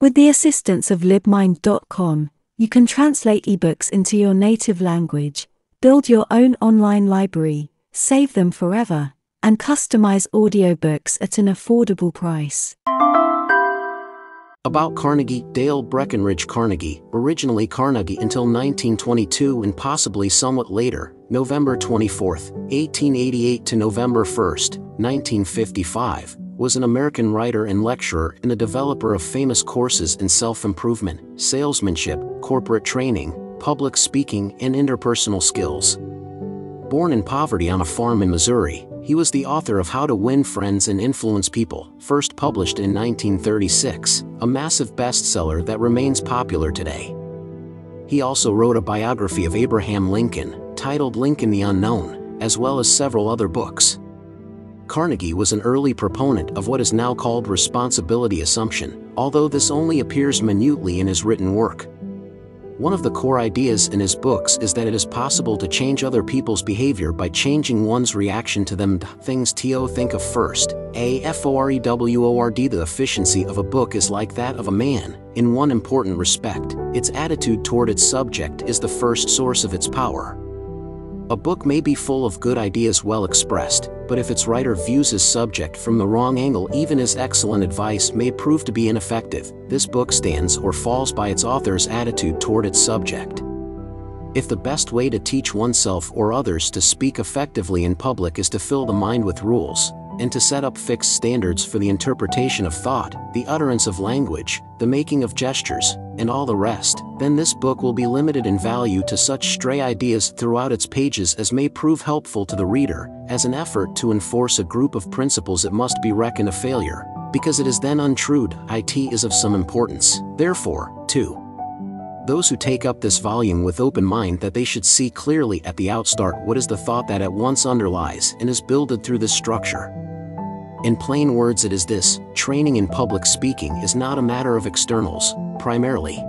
With the assistance of LibMind.com, you can translate ebooks into your native language, build your own online library, save them forever, and customize audiobooks at an affordable price. About Carnegie Dale Breckenridge. Carnegie, originally Carnegie until 1922 and possibly somewhat later, November 24, 1888 to November 1, 1955, was an American writer and lecturer and a developer of famous courses in self-improvement, salesmanship, corporate training, public speaking, and interpersonal skills. Born in poverty on a farm in Missouri, he was the author of How to Win Friends and Influence People, first published in 1936, a massive bestseller that remains popular today. He also wrote a biography of Abraham Lincoln, titled Lincoln the Unknown, as well as several other books. Carnegie was an early proponent of what is now called responsibility assumption, although this only appears minutely in his written work. One of the core ideas in his books is that it is possible to change other people's behavior by changing one's reaction to them. Things to think of first, A F O R E W O R D. The efficiency of a book is like that of a man, in one important respect: its attitude toward its subject is the first source of its power. A book may be full of good ideas well expressed, but if its writer views his subject from the wrong angle, even his excellent advice may prove to be ineffective. This book stands or falls by its author's attitude toward its subject. If the best way to teach oneself or others to speak effectively in public is to fill the mind with rules, and to set up fixed standards for the interpretation of thought, the utterance of language, the making of gestures, and all the rest, then this book will be limited in value to such stray ideas throughout its pages as may prove helpful to the reader. As an effort to enforce a group of principles, it must be reckoned a failure, because it is then untrue. It is of some importance, therefore, to those who take up this volume with open mind that they should see clearly at the outstart what is the thought that at once underlies and is builded through this structure. In plain words, it is this: training in public speaking is not a matter of externals, primarily.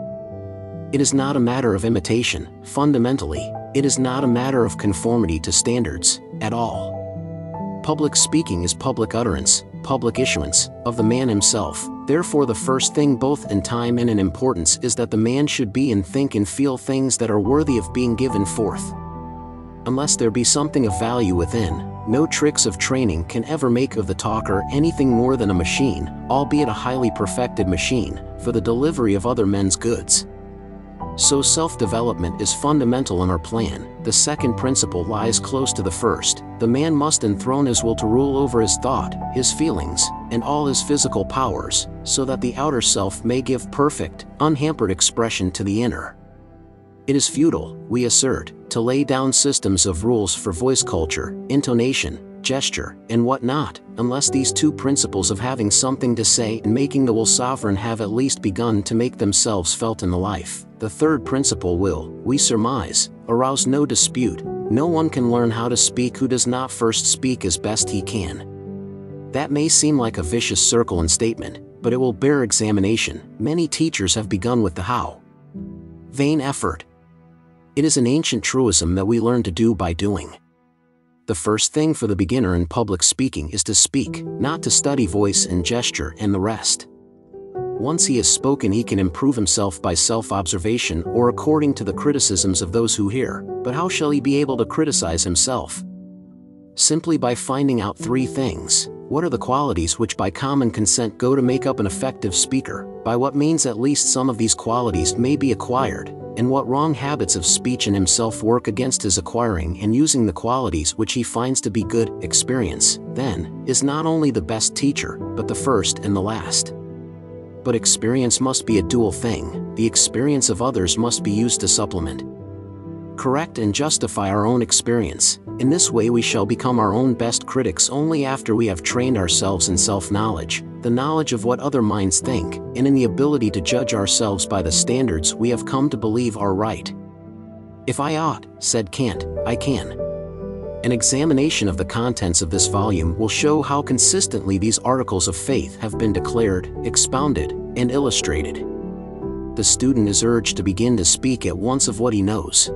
It is not a matter of imitation, fundamentally. It is not a matter of conformity to standards, at all. Public speaking is public utterance, public issuance, of the man himself. Therefore, the first thing both in time and in importance is that the man should be and think and feel things that are worthy of being given forth. Unless there be something of value within, no tricks of training can ever make of the talker anything more than a machine, albeit a highly perfected machine, for the delivery of other men's goods. So self-development is fundamental in our plan. The second principle lies close to the first. The man must enthrone his will to rule over his thought, his feelings, and all his physical powers, so that the outer self may give perfect, unhampered expression to the inner. It is futile, we assert, to lay down systems of rules for voice culture, intonation, gesture, and whatnot, unless these two principles of having something to say and making the will sovereign have at least begun to make themselves felt in the life. The third principle will, we surmise, arouse no dispute. No one can learn how to speak who does not first speak as best he can. That may seem like a vicious circle in statement, but it will bear examination. Many teachers have begun with the how. Vain effort. It is an ancient truism that we learn to do by doing. The first thing for the beginner in public speaking is to speak, not to study voice and gesture and the rest. Once he has spoken, he can improve himself by self-observation or according to the criticisms of those who hear, but how shall he be able to criticize himself? Simply by finding out three things. What are the qualities which by common consent go to make up an effective speaker? By what means at least some of these qualities may be acquired? And what wrong habits of speech in himself work against his acquiring and using the qualities which he finds to be good? Experience, then, is not only the best teacher, but the first and the last. But experience must be a dual thing. The experience of others must be used to supplement, correct, and justify our own experience. In this way we shall become our own best critics only after we have trained ourselves in self-knowledge, the knowledge of what other minds think, and in the ability to judge ourselves by the standards we have come to believe are right. If I ought, said Kant, I can. An examination of the contents of this volume will show how consistently these articles of faith have been declared, expounded, and illustrated. The student is urged to begin to speak at once of what he knows.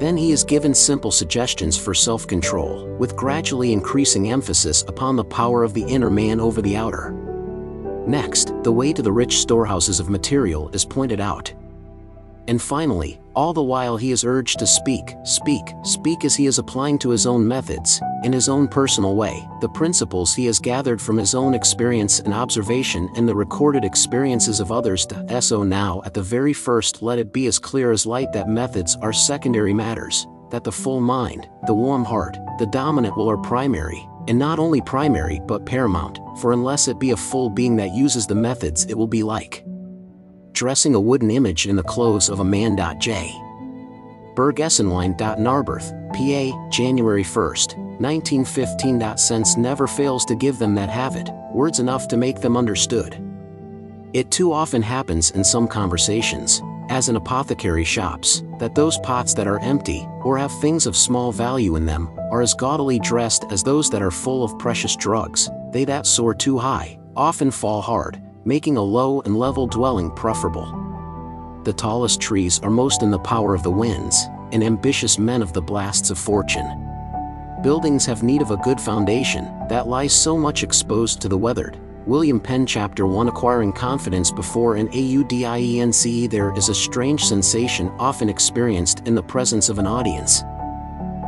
Then he is given simple suggestions for self-control, with gradually increasing emphasis upon the power of the inner man over the outer. Next, the way to the rich storehouses of material is pointed out. And finally, all the while he is urged to speak, speak, speak as he is applying to his own methods, in his own personal way, the principles he has gathered from his own experience and observation and the recorded experiences of others to so now at the very first let it be as clear as light that methods are secondary matters, that the full mind, the warm heart, the dominant will are primary, and not only primary but paramount, for unless it be a full being that uses the methods it will be like dressing a wooden image in the clothes of a man. J. Berg Essenwine. Narberth, PA, January 1, 1915. Sense never fails to give them that have it, words enough to make them understood. It too often happens in some conversations, as in apothecary shops, that those pots that are empty, or have things of small value in them, are as gaudily dressed as those that are full of precious drugs, they that soar too high, often fall hard, making a low and level dwelling preferable. The tallest trees are most in the power of the winds, and ambitious men of the blasts of fortune. Buildings have need of a good foundation, that lies so much exposed to the weathered. William Penn, Chapter 1. Acquiring confidence before an audience. There is a strange sensation often experienced in the presence of an audience.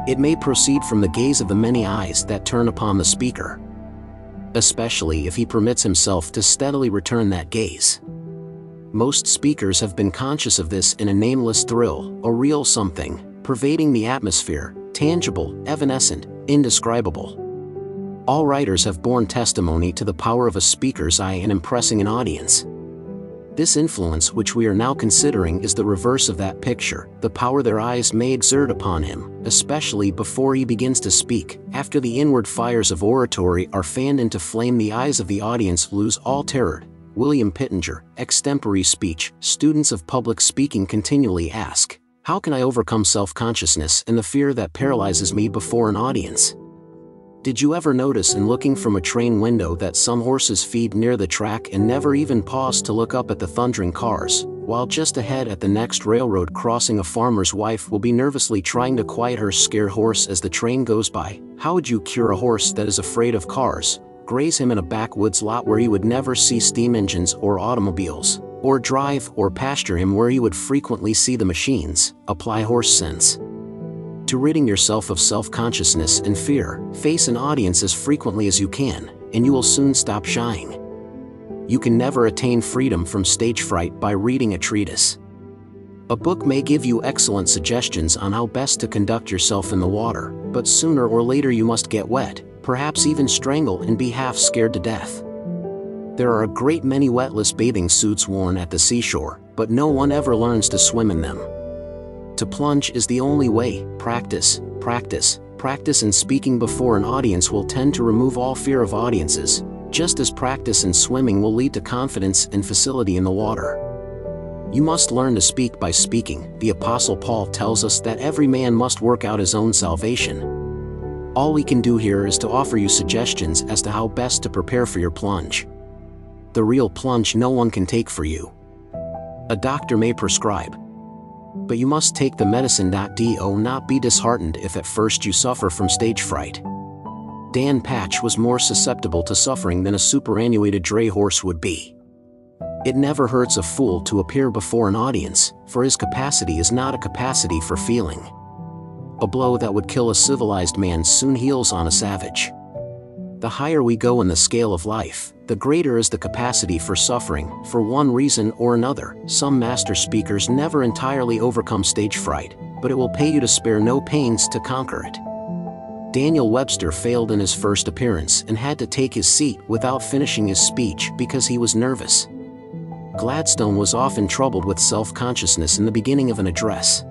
It may proceed from the gaze of the many eyes that turn upon the speaker, especially if he permits himself to steadily return that gaze. Most speakers have been conscious of this in a nameless thrill, a real something, pervading the atmosphere, tangible, evanescent, indescribable. All writers have borne testimony to the power of a speaker's eye in impressing an audience. This influence which we are now considering is the reverse of that picture, the power their eyes may exert upon him, especially before he begins to speak. After the inward fires of oratory are fanned into flame, the eyes of the audience lose all terror. William Pittenger, Extempore Speech. Students of public speaking continually ask, how can I overcome self-consciousness and the fear that paralyzes me before an audience? Did you ever notice in looking from a train window that some horses feed near the track and never even pause to look up at the thundering cars, while just ahead at the next railroad crossing a farmer's wife will be nervously trying to quiet her scared horse as the train goes by? How would you cure a horse that is afraid of cars, graze him in a backwoods lot where you would never see steam engines or automobiles, or drive or pasture him where you would frequently see the machines? Apply horse sense. To ridding yourself of self-consciousness and fear, face an audience as frequently as you can, and you will soon stop shying. You can never attain freedom from stage fright by reading a treatise. A book may give you excellent suggestions on how best to conduct yourself in the water, but sooner or later you must get wet, perhaps even strangle and be half scared to death. There are a great many wetless bathing suits worn at the seashore, but no one ever learns to swim in them. To plunge is the only way. Practice, practice, practice in speaking before an audience will tend to remove all fear of audiences, just as practice in swimming will lead to confidence and facility in the water. You must learn to speak by speaking. The Apostle Paul tells us that every man must work out his own salvation. All we can do here is to offer you suggestions as to how best to prepare for your plunge. The real plunge no one can take for you. A doctor may prescribe, but you must take the medicine. Do not be disheartened if at first you suffer from stage fright. Dan Patch was more susceptible to suffering than a superannuated dray horse would be. It never hurts a fool to appear before an audience, for his capacity is not a capacity for feeling. A blow that would kill a civilized man soon heals on a savage. The higher we go in the scale of life, the greater is the capacity for suffering, for one reason or another. Some master speakers never entirely overcome stage fright, but it will pay you to spare no pains to conquer it. Daniel Webster failed in his first appearance and had to take his seat without finishing his speech because he was nervous. Gladstone was often troubled with self-consciousness in the beginning of an address.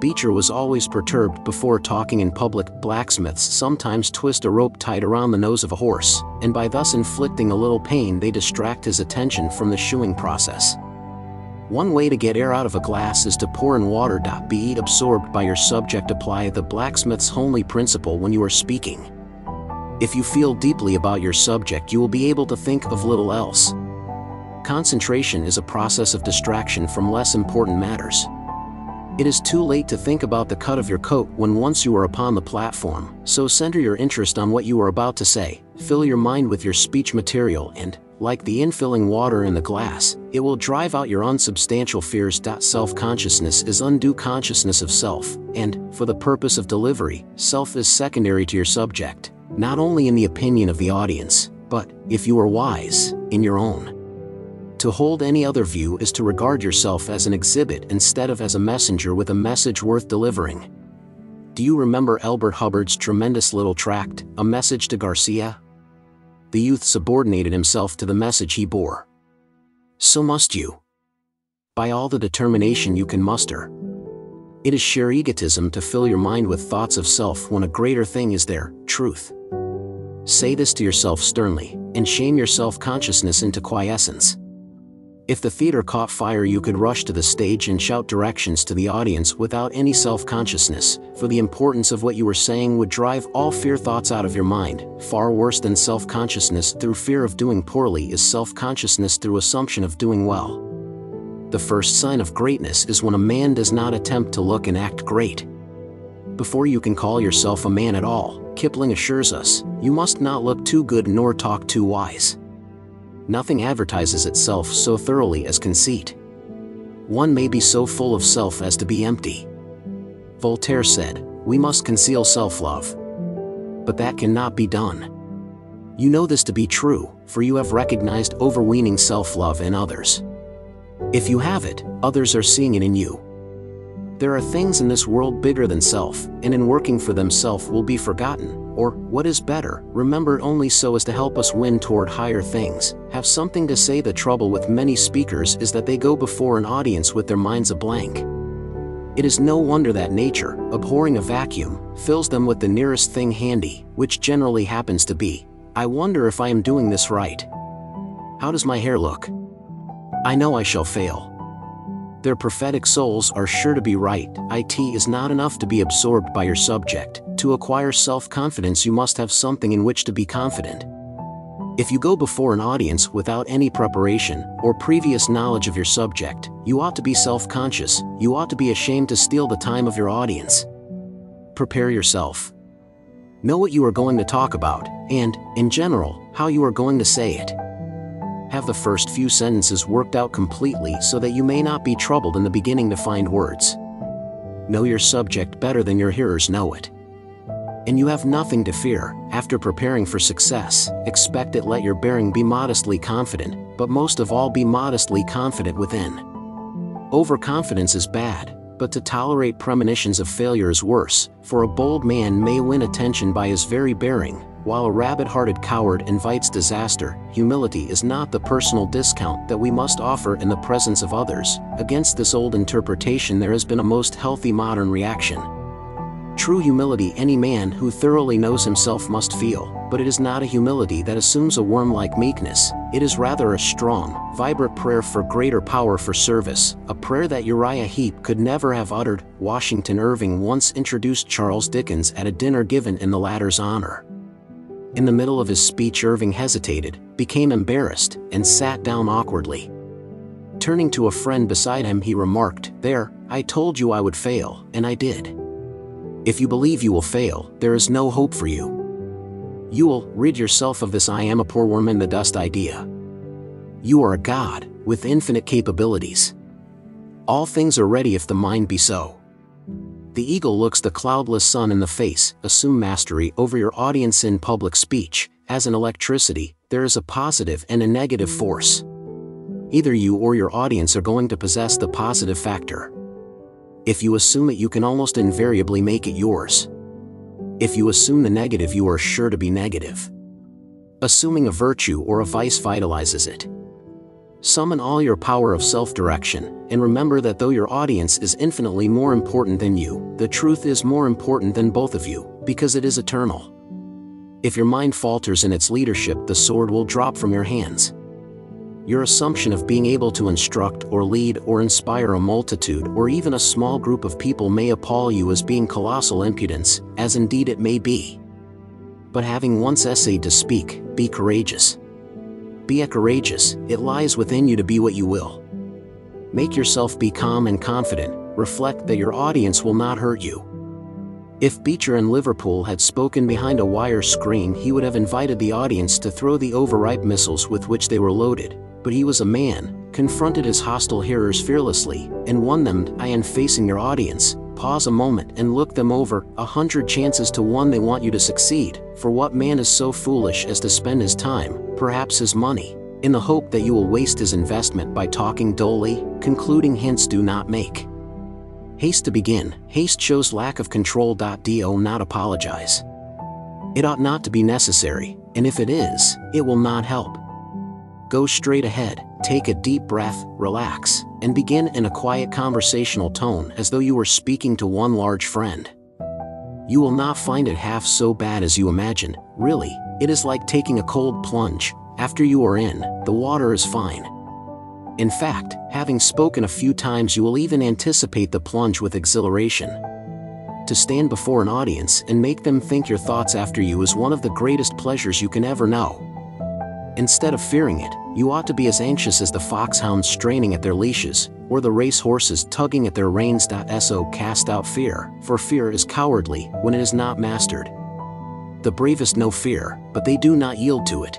Beecher was always perturbed before talking in public. Blacksmiths sometimes twist a rope tied around the nose of a horse, and by thus inflicting a little pain they distract his attention from the shoeing process. One way to get air out of a glass is to pour in water. Be absorbed by your subject. Apply the blacksmith's homely principle when you are speaking. If you feel deeply about your subject you will be able to think of little else. Concentration is a process of distraction from less important matters. It is too late to think about the cut of your coat when once you are upon the platform, so center your interest on what you are about to say, fill your mind with your speech material and, like the infilling water in the glass, it will drive out your unsubstantial fears. Self-consciousness is undue consciousness of self, and, for the purpose of delivery, self is secondary to your subject, not only in the opinion of the audience, but, if you are wise, in your own. To hold any other view is to regard yourself as an exhibit instead of as a messenger with a message worth delivering. Do you remember Elbert Hubbard's tremendous little tract, A Message to Garcia? The youth subordinated himself to the message he bore. So must you. By all the determination you can muster. It is sheer egotism to fill your mind with thoughts of self when a greater thing is there, truth. Say this to yourself sternly, and shame your self-consciousness into quiescence. If the theater caught fire, you could rush to the stage and shout directions to the audience without any self-consciousness, for the importance of what you were saying would drive all fear thoughts out of your mind. Far worse than self-consciousness through fear of doing poorly is self-consciousness through assumption of doing well. The first sign of greatness is when a man does not attempt to look and act great. Before you can call yourself a man at all, Kipling assures us, you must not look too good nor talk too wise. Nothing advertises itself so thoroughly as conceit. One may be so full of self as to be empty. Voltaire said, we must conceal self-love. But that cannot be done. You know this to be true, for you have recognized overweening self-love in others. If you have it, others are seeing it in you. There are things in this world bigger than self, and in working for themselves will be forgotten, or, what is better, remembered only so as to help us win toward higher things, have something to say. The trouble with many speakers is that they go before an audience with their minds a blank. It is no wonder that nature, abhorring a vacuum, fills them with the nearest thing handy, which generally happens to be, I wonder if I am doing this right. How does my hair look? I know I shall fail. Their prophetic souls are sure to be right. It is not enough to be absorbed by your subject. To acquire self-confidence, you must have something in which to be confident. If you go before an audience without any preparation or previous knowledge of your subject, you ought to be self-conscious. You ought to be ashamed to steal the time of your audience. Prepare yourself. Know what you are going to talk about, and, in general, how you are going to say it. Have the first few sentences worked out completely so that you may not be troubled in the beginning to find words. Know your subject better than your hearers know it. And you have nothing to fear. After preparing for success, expect it. Let your bearing be modestly confident, but most of all be modestly confident within. Overconfidence is bad, but to tolerate premonitions of failure is worse, for a bold man may win attention by his very bearing, while a rabbit-hearted coward invites disaster. Humility is not the personal discount that we must offer in the presence of others. Against this old interpretation there has been a most healthy modern reaction. True humility any man who thoroughly knows himself must feel, but it is not a humility that assumes a worm-like meekness. It is rather a strong, vibrant prayer for greater power for service, a prayer that Uriah Heep could never have uttered. Washington Irving once introduced Charles Dickens at a dinner given in the latter's honor. In the middle of his speech, Irving hesitated, became embarrassed, and sat down awkwardly. Turning to a friend beside him, he remarked, "There, I told you I would fail, and I did. If you believe you will fail, there is no hope for you. You will rid yourself of this 'I am a poor worm in the dust' idea. You are a god, with infinite capabilities. All things are ready if the mind be so." The eagle looks the cloudless sun in the face. Assume mastery over your audience in public speech. As in electricity, there is a positive and a negative force. Either you or your audience are going to possess the positive factor. If you assume it, you can almost invariably make it yours. If you assume the negative, you are sure to be negative. Assuming a virtue or a vice vitalizes it. Summon all your power of self-direction, and remember that though your audience is infinitely more important than you, the truth is more important than both of you, because it is eternal. If your mind falters in its leadership, the sword will drop from your hands. Your assumption of being able to instruct or lead or inspire a multitude or even a small group of people may appall you as being colossal impudence, as indeed it may be. But having once essayed to speak, be courageous. Be courageous. It lies within you to be what you will. Make yourself be calm and confident. Reflect that your audience will not hurt you. If Beecher in Liverpool had spoken behind a wire screen, he would have invited the audience to throw the overripe missiles with which they were loaded, but he was a man, confronted his hostile hearers fearlessly, and won them. I am facing your audience, pause a moment and look them over, 100 chances to one they want you to succeed, for what man is so foolish as to spend his time, perhaps his money, in the hope that you will waste his investment by talking dully, concluding hints do not make. Haste to begin, haste shows lack of control. Do not apologize. It ought not to be necessary, and if it is, it will not help. Go straight ahead, take a deep breath, relax, and begin in a quiet conversational tone as though you were speaking to one large friend. You will not find it half so bad as you imagine. Really, it is like taking a cold plunge. After you are in, the water is fine. In fact, having spoken a few times, you will even anticipate the plunge with exhilaration. To stand before an audience and make them think your thoughts after you is one of the greatest pleasures you can ever know. Instead of fearing it, you ought to be as anxious as the foxhounds straining at their leashes, or the racehorses tugging at their reins. So cast out fear, for fear is cowardly when it is not mastered. The bravest know fear, but they do not yield to it.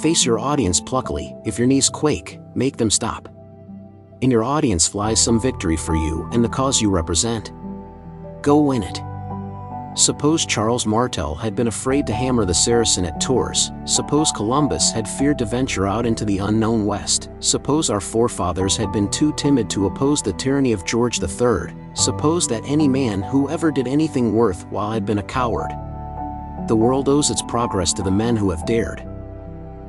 Face your audience pluckily. If your knees quake, make them stop. In your audience lies some victory for you and the cause you represent. Go win it. Suppose Charles Martel had been afraid to hammer the Saracen at Tours, suppose Columbus had feared to venture out into the unknown West, suppose our forefathers had been too timid to oppose the tyranny of George III, suppose that any man who ever did anything worthwhile had been a coward. The world owes its progress to the men who have dared.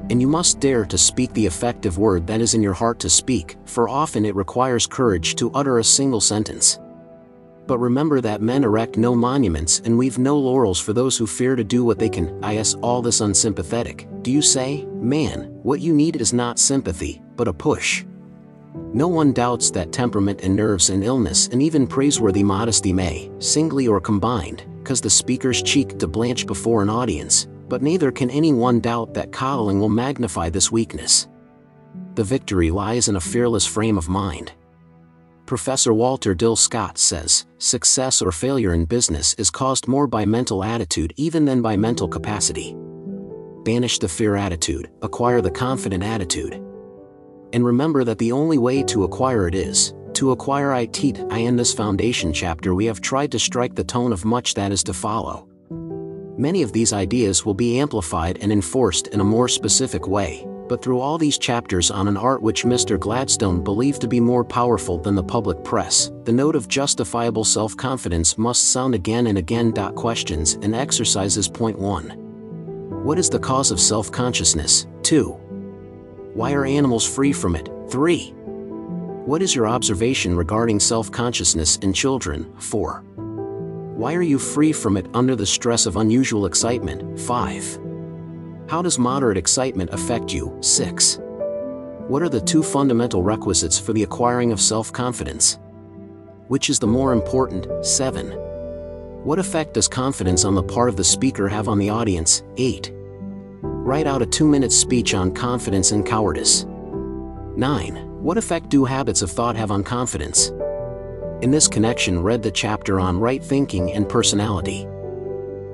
And you must dare to speak the effective word that is in your heart to speak, for often it requires courage to utter a single sentence. But remember that men erect no monuments and weave no laurels for those who fear to do what they can. Is all this unsympathetic? Do you say, man, what you need is not sympathy, but a push? No one doubts that temperament and nerves and illness and even praiseworthy modesty may, singly or combined, cause the speaker's cheek to blanch before an audience, but neither can anyone doubt that coddling will magnify this weakness. The victory lies in a fearless frame of mind. Professor Walter Dill Scott says, success or failure in business is caused more by mental attitude even than by mental capacity. Banish the fear attitude, acquire the confident attitude. And remember that the only way to acquire it is to acquire it. In this foundation chapter we have tried to strike the tone of much that is to follow. Many of these ideas will be amplified and enforced in a more specific way, but through all these chapters on an art which Mr. Gladstone believed to be more powerful than the public press, the note of justifiable self-confidence must sound again and again. Questions and exercises. Point 1. What is the cause of self-consciousness? 2. Why are animals free from it? 3. What is your observation regarding self-consciousness in children? 4. Why are you free from it under the stress of unusual excitement? 5. How does moderate excitement affect you? 6. What are the two fundamental requisites for the acquiring of self-confidence? Which is the more important? 7. What effect does confidence on the part of the speaker have on the audience? 8. Write out a 2-minute speech on confidence and cowardice. 9. What effect do habits of thought have on confidence? In this connection, read the chapter on right thinking and personality.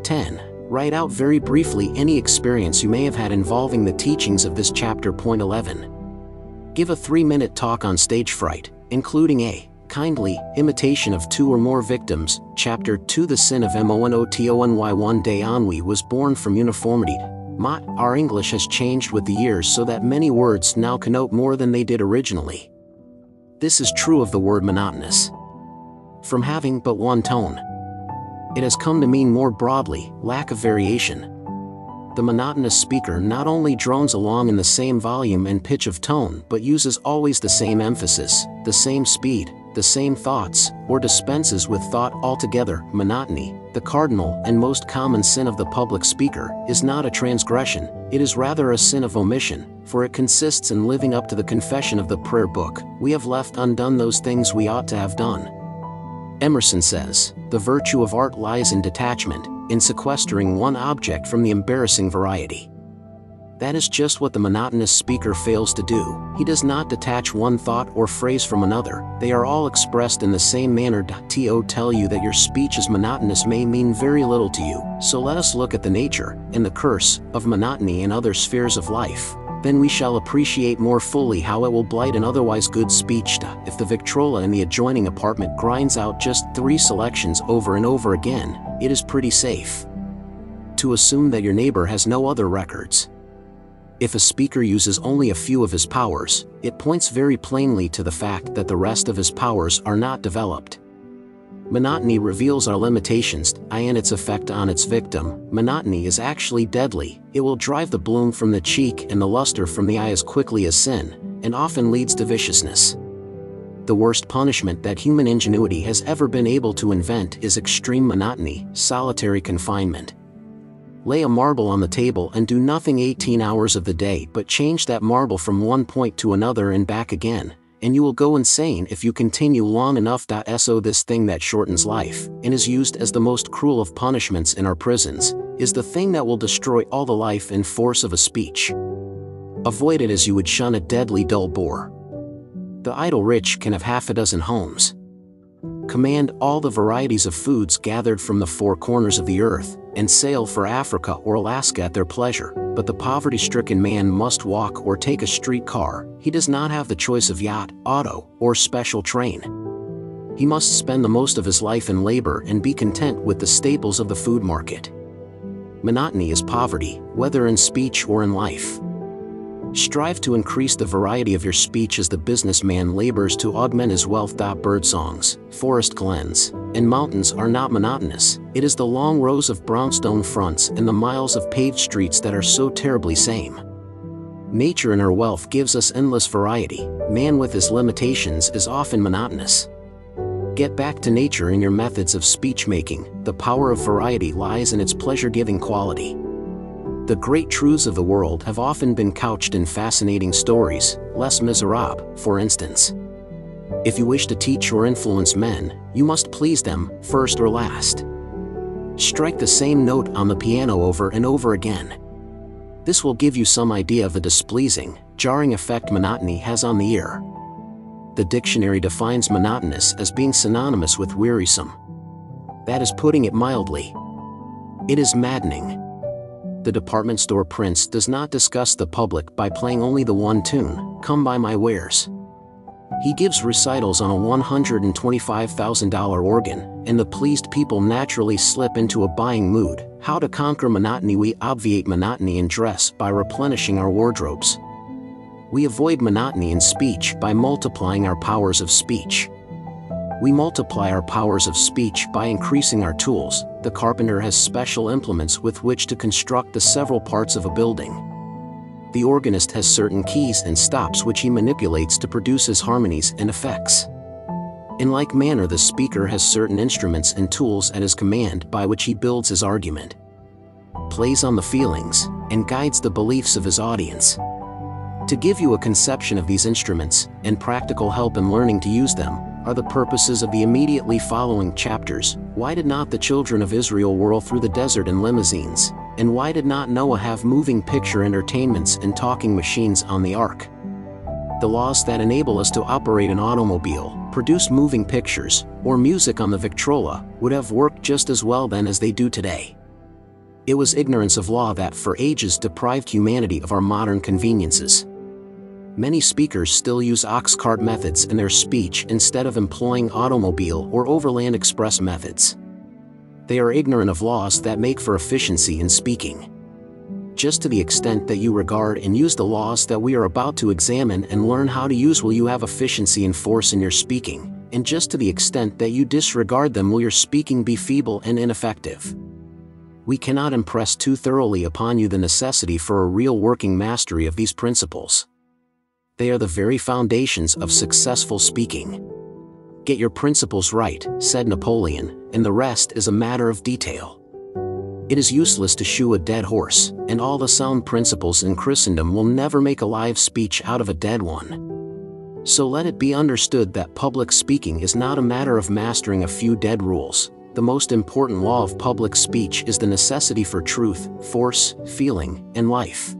10. Write out very briefly any experience you may have had involving the teachings of this chapter. Point 11. Give a 3-minute talk on stage fright, including a kindly imitation of 2 or more victims. Chapter 2. The sin of monotony. One day ennui was born from uniformity. Our English has changed with the years so that many words now connote more than they did originally. This is true of the word monotonous. From having but one tone, it has come to mean more broadly, lack of variation. The monotonous speaker not only drones along in the same volume and pitch of tone but uses always the same emphasis, the same speed, the same thoughts, or dispenses with thought altogether. Monotony, the cardinal and most common sin of the public speaker, is not a transgression, it is rather a sin of omission, for it consists in living up to the confession of the prayer book, we have left undone those things we ought to have done. Emerson says, the virtue of art lies in detachment, in sequestering one object from the embarrassing variety. That is just what the monotonous speaker fails to do. He does not detach one thought or phrase from another. They are all expressed in the same manner. To tell you that your speech is monotonous may mean very little to you. So let us look at the nature, and the curse, of monotony in other spheres of life. Then we shall appreciate more fully how it will blight an otherwise good speech. If the Victrola in the adjoining apartment grinds out just 3 selections over and over again, it is pretty safe to assume that your neighbor has no other records. If a speaker uses only a few of his powers, it points very plainly to the fact that the rest of his powers are not developed. Monotony reveals our limitations and its effect on its victim. Monotony is actually deadly. It will drive the bloom from the cheek and the luster from the eye as quickly as sin, and often leads to viciousness. The worst punishment that human ingenuity has ever been able to invent is extreme monotony, solitary confinement. Lay a marble on the table and do nothing 18 hours of the day but change that marble from one point to another and back again, and you will go insane if you continue long enough. So this thing that shortens life, and is used as the most cruel of punishments in our prisons, is the thing that will destroy all the life and force of a speech. Avoid it as you would shun a deadly dull bore. The idle rich can have half a dozen homes, command all the varieties of foods gathered from the 4 corners of the earth, and sail for Africa or Alaska at their pleasure, but the poverty-stricken man must walk or take a streetcar. He does not have the choice of yacht, auto, or special train. He must spend the most of his life in labor and be content with the staples of the food market. Monotony is poverty, whether in speech or in life. Strive to increase the variety of your speech as the businessman labors to augment his wealth. Bird songs, forest glens, and mountains are not monotonous. It is the long rows of brownstone fronts and the miles of paved streets that are so terribly same. Nature in her wealth gives us endless variety. Man with his limitations is often monotonous. Get back to nature in your methods of speech making. The power of variety lies in its pleasure-giving quality. The great truths of the world have often been couched in fascinating stories, Les Miserables, for instance. If you wish to teach or influence men, you must please them, first or last. Strike the same note on the piano over and over again. This will give you some idea of the displeasing, jarring effect monotony has on the ear. The dictionary defines monotonous as being synonymous with wearisome. That is putting it mildly. It is maddening. The department store prince does not disgust the public by playing only the one tune, "Come Buy My Wares." He gives recitals on a $125,000 organ, and the pleased people naturally slip into a buying mood. How to conquer monotony? We obviate monotony in dress by replenishing our wardrobes. We avoid monotony in speech by multiplying our powers of speech. We multiply our powers of speech by increasing our tools. The carpenter has special implements with which to construct the several parts of a building. The organist has certain keys and stops which he manipulates to produce his harmonies and effects. In like manner, the speaker has certain instruments and tools at his command by which he builds his argument, plays on the feelings, and guides the beliefs of his audience. To give you a conception of these instruments, and practical help in learning to use them, are the purposes of the immediately following chapters. Why did not the children of Israel whirl through the desert in limousines? And why did not Noah have moving picture entertainments and talking machines on the ark? The laws that enable us to operate an automobile, produce moving pictures, or music on the Victrola, would have worked just as well then as they do today. It was ignorance of law that for ages deprived humanity of our modern conveniences. Many speakers still use ox cart methods in their speech instead of employing automobile or overland express methods. They are ignorant of laws that make for efficiency in speaking. Just to the extent that you regard and use the laws that we are about to examine and learn how to use, will you have efficiency and force in your speaking, and just to the extent that you disregard them, will your speaking be feeble and ineffective. We cannot impress too thoroughly upon you the necessity for a real working mastery of these principles. They are the very foundations of successful speaking. Get your principles right, said Napoleon, and the rest is a matter of detail. It is useless to shoe a dead horse, and all the sound principles in Christendom will never make a live speech out of a dead one. So let it be understood that public speaking is not a matter of mastering a few dead rules. The most important law of public speech is the necessity for truth, force, feeling, and life.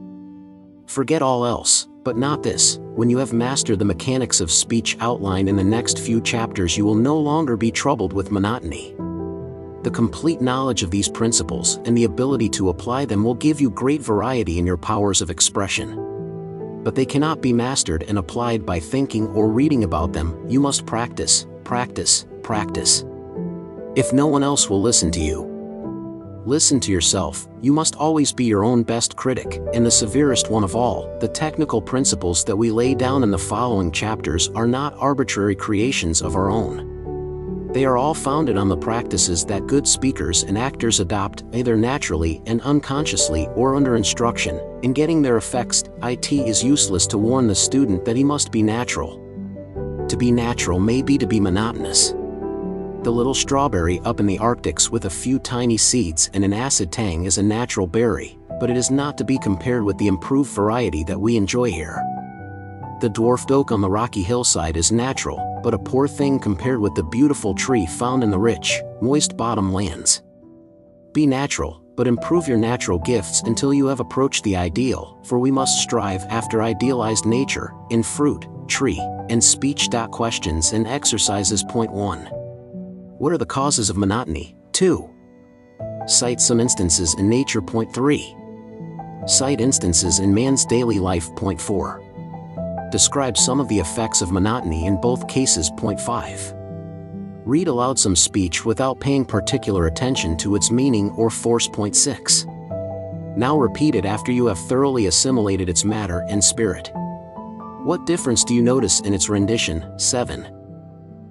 Forget all else, but not this. When you have mastered the mechanics of speech outlined in the next few chapters, you will no longer be troubled with monotony. The complete knowledge of these principles and the ability to apply them will give you great variety in your powers of expression. But they cannot be mastered and applied by thinking or reading about them. You must practice, practice, practice. If no one else will listen to you, listen to yourself. You must always be your own best critic, and the severest one of all. The technical principles that we lay down in the following chapters are not arbitrary creations of our own. They are all founded on the practices that good speakers and actors adopt, either naturally and unconsciously or under instruction. In getting their effects, it is useless to warn the student that he must be natural. To be natural may be to be monotonous. The little strawberry up in the Arctics with a few tiny seeds and an acid tang is a natural berry, but it is not to be compared with the improved variety that we enjoy here. The dwarfed oak on the rocky hillside is natural, but a poor thing compared with the beautiful tree found in the rich, moist bottom lands. Be natural, but improve your natural gifts until you have approached the ideal, for we must strive after idealized nature, in fruit, tree, and speech. Questions and exercises. Point 1. What are the causes of monotony? 2. Cite some instances in nature. Point 3. Cite instances in man's daily life. Point 4. Describe some of the effects of monotony in both cases. Point 5. Read aloud some speech without paying particular attention to its meaning or force. Point 6. Now repeat it after you have thoroughly assimilated its matter and spirit. What difference do you notice in its rendition? 7.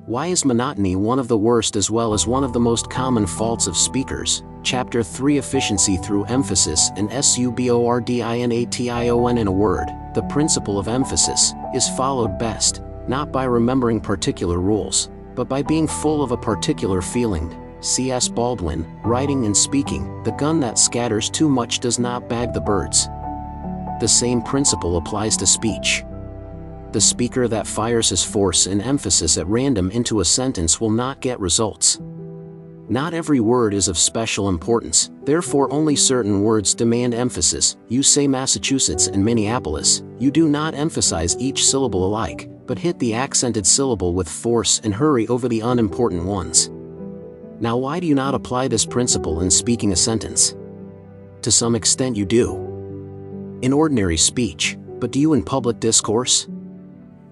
Why is monotony one of the worst as well as one of the most common faults of speakers? Chapter 3. Efficiency through emphasis and subordination. In a word, the principle of emphasis is followed best, not by remembering particular rules, but by being full of a particular feeling. C.S. Baldwin, Writing and Speaking. The gun that scatters too much does not bag the birds. The same principle applies to speech. The speaker that fires his force and emphasis at random into a sentence will not get results. Not every word is of special importance, therefore only certain words demand emphasis. You say Massachusetts and Minneapolis. You do not emphasize each syllable alike, but hit the accented syllable with force and hurry over the unimportant ones. Now, why do you not apply this principle in speaking a sentence? To some extent you do in ordinary speech, but do you in public discourse?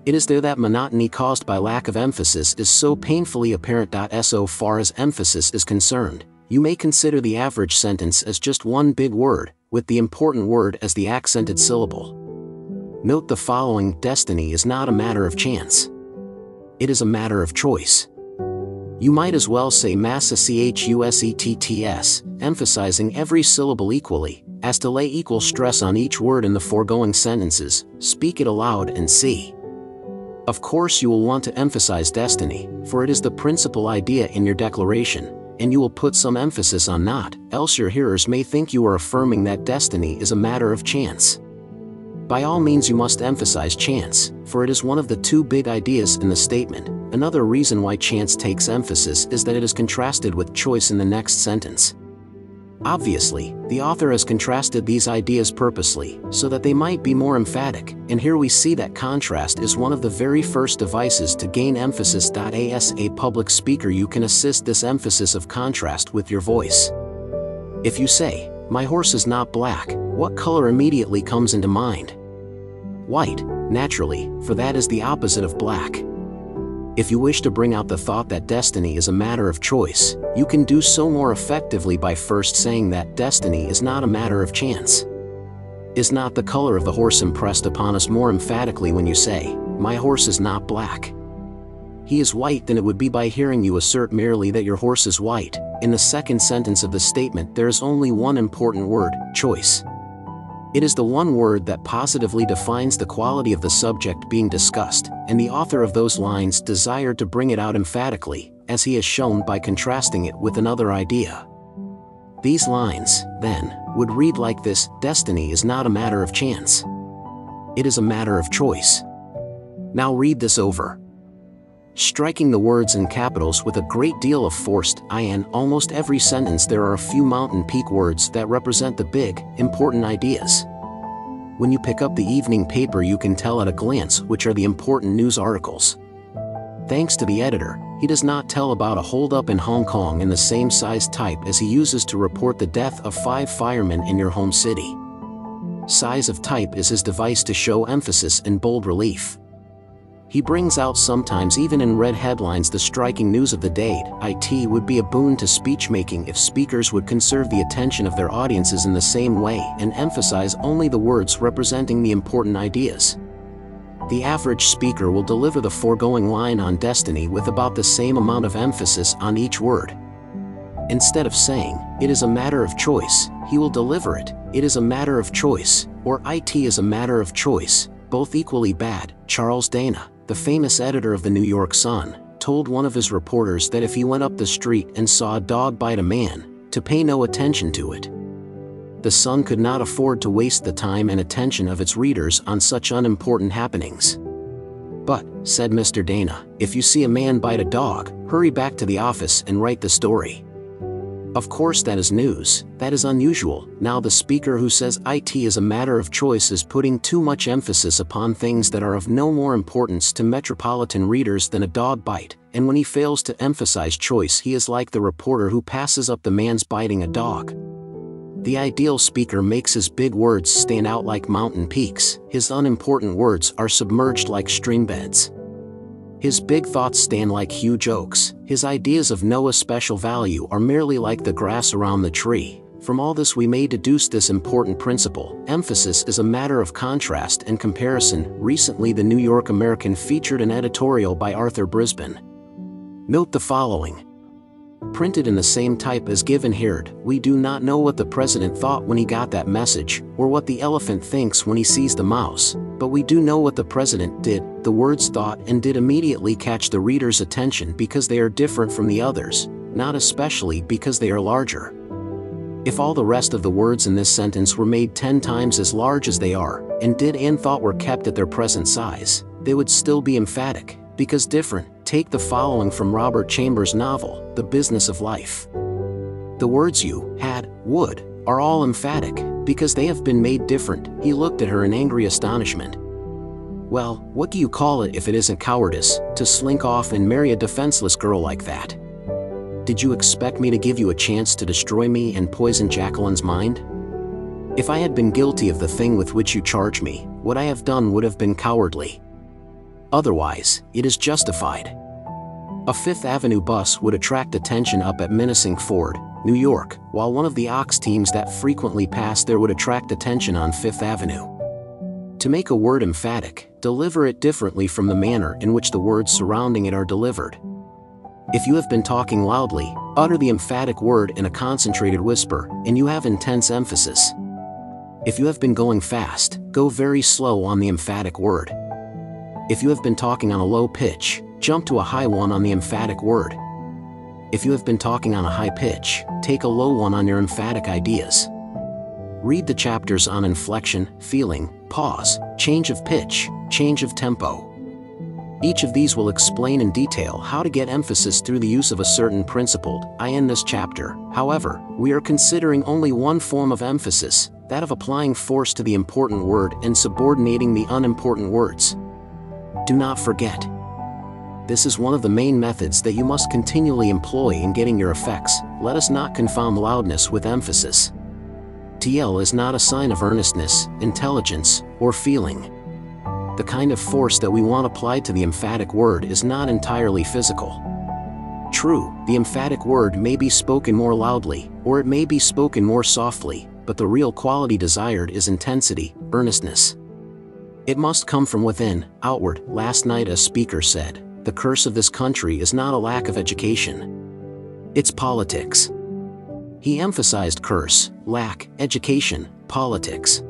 It is there that monotony caused by lack of emphasis is so painfully apparent. So far as emphasis is concerned, you may consider the average sentence as just one big word, with the important word as the accented syllable. Note the following: destiny is not a matter of chance. It is a matter of choice. You might as well say Massachusetts, emphasizing every syllable equally, as to lay equal stress on each word in the foregoing sentences. Speak it aloud and see. Of course you will want to emphasize destiny, for it is the principal idea in your declaration, and you will put some emphasis on not, else your hearers may think you are affirming that destiny is a matter of chance. By all means you must emphasize chance, for it is one of the two big ideas in the statement. Another reason why chance takes emphasis is that it is contrasted with choice in the next sentence. Obviously, the author has contrasted these ideas purposely, so that they might be more emphatic, and here we see that contrast is one of the very first devices to gain emphasis. As a public speaker you can assist this emphasis of contrast with your voice. If you say, "My horse is not black," what color immediately comes into mind? White, naturally, for that is the opposite of black. If you wish to bring out the thought that destiny is a matter of choice, you can do so more effectively by first saying that destiny is not a matter of chance. Is not the color of the horse impressed upon us more emphatically when you say, "My horse is not black. He is white," than it would be by hearing you assert merely that your horse is white? In the second sentence of the statement there is only one important word, choice. It is the one word that positively defines the quality of the subject being discussed, and the author of those lines desired to bring it out emphatically, as he has shown by contrasting it with another idea. These lines, then, would read like this: destiny is not a matter of chance. It is a matter of choice. Now read this over. Striking the words in capitals with a great deal of force. In almost every sentence there are a few mountain peak words that represent the big, important ideas. When you pick up the evening paper, you can tell at a glance which are the important news articles. Thanks to the editor, he does not tell about a holdup in Hong Kong in the same size type as he uses to report the death of 5 firemen in your home city. Size of type is his device to show emphasis in bold relief. He brings out sometimes even in red headlines the striking news of the day. It would be a boon to speech-making if speakers would conserve the attention of their audiences in the same way and emphasize only the words representing the important ideas. The average speaker will deliver the foregoing line on destiny with about the same amount of emphasis on each word. Instead of saying, "It is a matter of choice," he will deliver it, "It is a matter of choice," or "It is a matter of choice," both equally bad. Charles Dana, the famous editor of the New York Sun, told one of his reporters that if he went up the street and saw a dog bite a man, to pay no attention to it. The Sun could not afford to waste the time and attention of its readers on such unimportant happenings. "But," said Mr. Dana, "if you see a man bite a dog, hurry back to the office and write the story." Of course that is news, that is unusual. Now the speaker who says "It is a matter of choice" is putting too much emphasis upon things that are of no more importance to metropolitan readers than a dog bite, and when he fails to emphasize choice he is like the reporter who passes up the man's biting a dog. The ideal speaker makes his big words stand out like mountain peaks, his unimportant words are submerged like stream beds. His big thoughts stand like huge oaks, his ideas of no especial value are merely like the grass around the tree. From all this we may deduce this important principle: emphasis is a matter of contrast and comparison. Recently the New York American featured an editorial by Arthur Brisbane. Note the following. Printed in the same type as given here, we do not know what the president thought when he got that message, or what the elephant thinks when he sees the mouse, but we do know what the president did. The words "thought" and "did" immediately catch the reader's attention because they are different from the others, not especially because they are larger. If all the rest of the words in this sentence were made 10 times as large as they are, and "did" and "thought" were kept at their present size, they would still be emphatic, because different. Take the following from Robert Chambers' novel, The Business of Life. The words "you," "had," "would," are all emphatic, because they have been made different. He looked at her in angry astonishment. "Well, what do you call it if it isn't cowardice, to slink off and marry a defenseless girl like that? Did you expect me to give you a chance to destroy me and poison Jacqueline's mind? If I had been guilty of the thing with which you charge me, what I have done would have been cowardly. Otherwise, it is justified." A Fifth Avenue bus would attract attention up at Menacing Ford, New York, while one of the ox teams that frequently passed there would attract attention on Fifth Avenue. To make a word emphatic, deliver it differently from the manner in which the words surrounding it are delivered. If you have been talking loudly, utter the emphatic word in a concentrated whisper, and you have intense emphasis. If you have been going fast, go very slow on the emphatic word. If you have been talking on a low pitch, jump to a high one on the emphatic word. If you have been talking on a high pitch, take a low one on your emphatic ideas. Read the chapters on inflection, feeling, pause, change of pitch, change of tempo. Each of these will explain in detail how to get emphasis through the use of a certain principle. In this chapter, however, we are considering only one form of emphasis, that of applying force to the important word and subordinating the unimportant words. Do not forget. This is one of the main methods that you must continually employ in getting your effects. Let us not confound loudness with emphasis. TL is not a sign of earnestness, intelligence, or feeling. The kind of force that we want applied to the emphatic word is not entirely physical. True, the emphatic word may be spoken more loudly, or it may be spoken more softly, but the real quality desired is intensity, earnestness. It must come from within, outward. Last night a speaker said, "The curse of this country is not a lack of education. It's politics." He emphasized curse, lack, education, politics.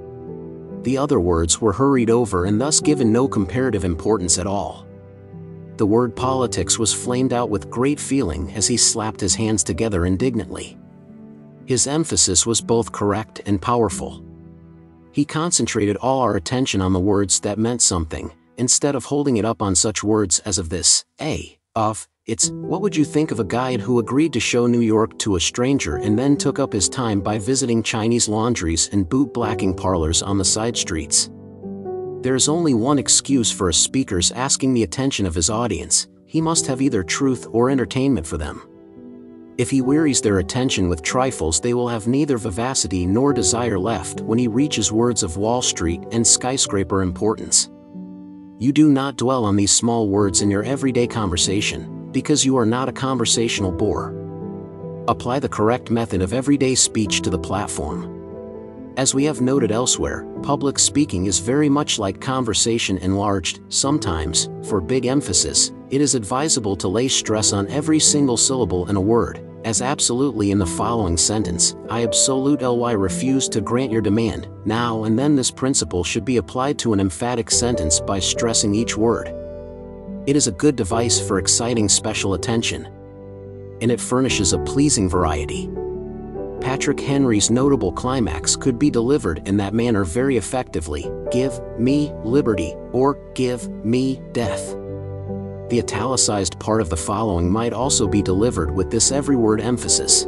The other words were hurried over and thus given no comparative importance at all. The word politics was flamed out with great feeling as he slapped his hands together indignantly. His emphasis was both correct and powerful. He concentrated all our attention on the words that meant something, instead of holding it up on such words as "of this," "a," "of," It's, what would you think of a guide who agreed to show New York to a stranger and then took up his time by visiting Chinese laundries and bootblacking parlors on the side streets? There's only one excuse for a speaker's asking the attention of his audience: he must have either truth or entertainment for them. If he wearies their attention with trifles, they will have neither vivacity nor desire left when he reaches words of Wall Street and skyscraper importance. You do not dwell on these small words in your everyday conversation, because you are not a conversational bore. Apply the correct method of everyday speech to the platform. As we have noted elsewhere, public speaking is very much like conversation enlarged. Sometimes, for big emphasis, it is advisable to lay stress on every single syllable in a word, as absolutely in the following sentence: I absolutely refuse to grant your demand. Now and then this principle should be applied to an emphatic sentence by stressing each word. It is a good device for exciting special attention, and it furnishes a pleasing variety. Patrick Henry's notable climax could be delivered in that manner very effectively: give me liberty, or give me death. The italicized part of the following might also be delivered with this every word emphasis.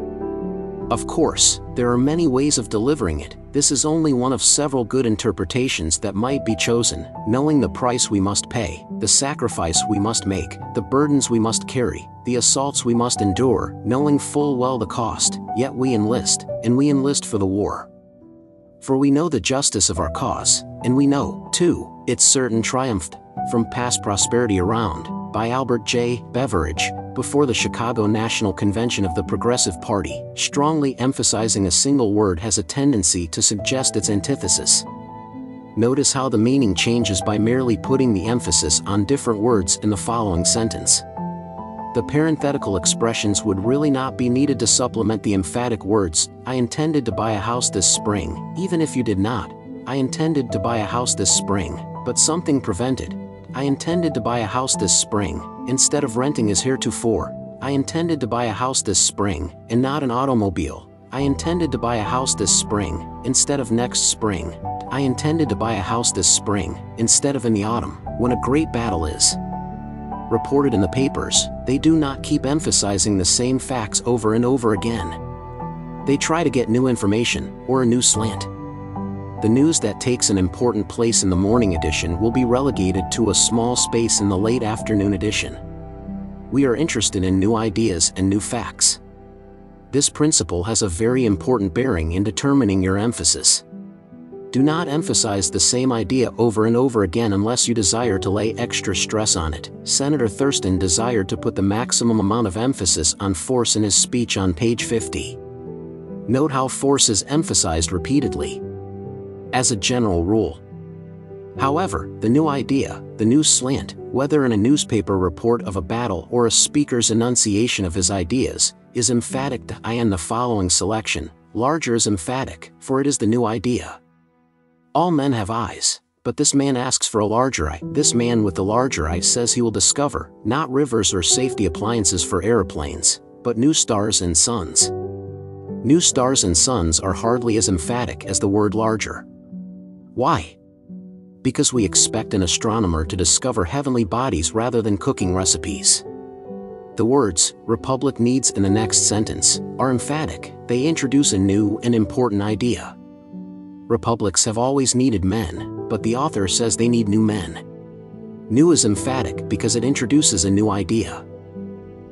Of course, there are many ways of delivering it. This is only one of several good interpretations that might be chosen, knowing the price we must pay, the sacrifice we must make, the burdens we must carry, the assaults we must endure, knowing full well the cost, yet we enlist, and we enlist for the war. For we know the justice of our cause, and we know, too, its certain triumph, from past prosperity around, by Albert J. Beveridge, before the Chicago National Convention of the Progressive Party. Strongly emphasizing a single word has a tendency to suggest its antithesis. Notice how the meaning changes by merely putting the emphasis on different words in the following sentence. The parenthetical expressions would really not be needed to supplement the emphatic words: I intended to buy a house this spring, even if you did not. I intended to buy a house this spring, but something prevented. I intended to buy a house this spring, instead of renting as heretofore. I intended to buy a house this spring, and not an automobile. I intended to buy a house this spring, instead of next spring. I intended to buy a house this spring, instead of in the autumn, when a great battle is reported in the papers. They do not keep emphasizing the same facts over and over again. They try to get new information, or a new slant. The news that takes an important place in the morning edition will be relegated to a small space in the late afternoon edition. We are interested in new ideas and new facts. This principle has a very important bearing in determining your emphasis. Do not emphasize the same idea over and over again unless you desire to lay extra stress on it. Senator Thurston desired to put the maximum amount of emphasis on force in his speech on page 50. Note how force is emphasized repeatedly, as a general rule. However, the new idea, the new slant, whether in a newspaper report of a battle or a speaker's enunciation of his ideas, is emphatic. The I and the following selection, larger, is emphatic, for it is the new idea. All men have eyes, but this man asks for a larger eye. This man with the larger eye says he will discover, not rivers or safety appliances for airplanes, but new stars and suns. New stars and suns are hardly as emphatic as the word larger. Why? Because we expect an astronomer to discover heavenly bodies rather than cooking recipes. The words, Republic needs in the next sentence, are emphatic. They introduce a new and important idea. Republics have always needed men, but the author says they need new men. New is emphatic because it introduces a new idea.